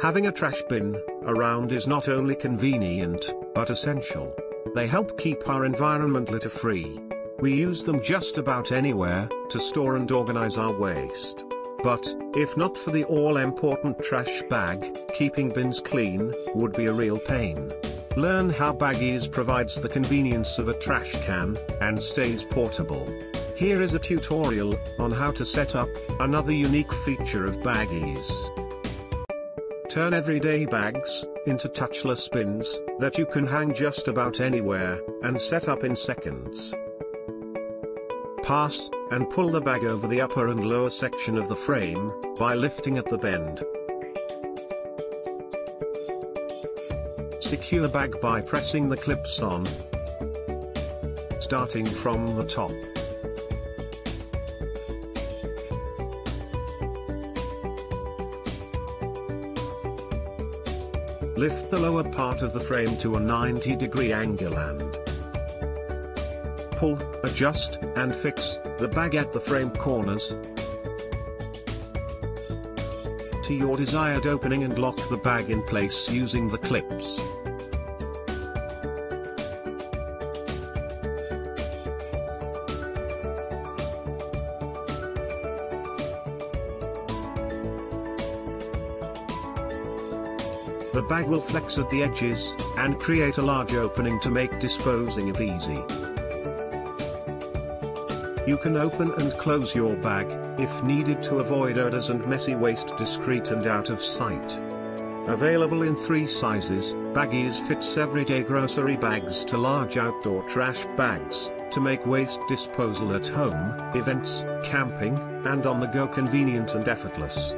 Having a trash bin around is not only convenient, but essential. They help keep our environment litter-free. We use them just about anywhere, to store and organize our waste. But, if not for the all-important trash bag, keeping bins clean would be a real pain. Learn how BagEZ provides the convenience of a trash can, and stays portable. Here is a tutorial on how to set up another unique feature of BagEZ. Turn everyday bags into touchless bins that you can hang just about anywhere, and set up in seconds. Pass and pull the bag over the upper and lower section of the frame by lifting at the bend. Secure the bag by pressing the clips on, starting from the top. Lift the lower part of the frame to a 90-degree angle and pull, adjust, and fix the bag at the frame corners to your desired opening and lock the bag in place using the clips. The bag will flex at the edges and create a large opening to make disposing of easy. You can open and close your bag, if needed, to avoid odors and messy waste, discreet and out of sight. Available in 3 sizes, BagEZ fits everyday grocery bags to large outdoor trash bags, to make waste disposal at home, events, camping, and on the go convenient and effortless.